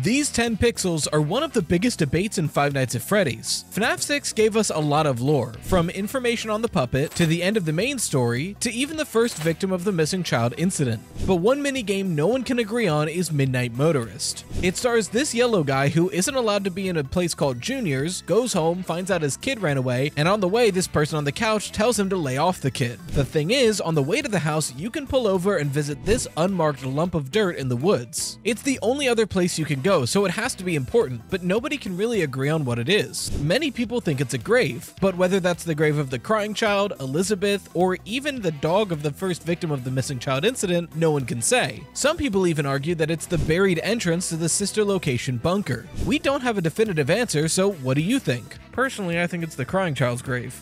These 10 pixels are one of the biggest debates in Five Nights at Freddy's. FNAF 6 gave us a lot of lore, from information on the puppet, to the end of the main story, to even the first victim of the missing child incident. But one minigame no one can agree on is Midnight Motorist. It stars this yellow guy who isn't allowed to be in a place called Junior's, goes home, finds out his kid ran away, and on the way this person on the couch tells him to lay off the kid. The thing is, on the way to the house you can pull over and visit this unmarked lump of dirt in the woods. It's the only other place you can go, so it has to be important, but nobody can really agree on what it is. Many people think it's a grave, but whether that's the grave of the crying child, Elizabeth, or even the dog of the first victim of the missing child incident, no one can say. Some people even argue that it's the buried entrance to the sister location bunker. We don't have a definitive answer, so what do you think? Personally, I think it's the crying child's grave.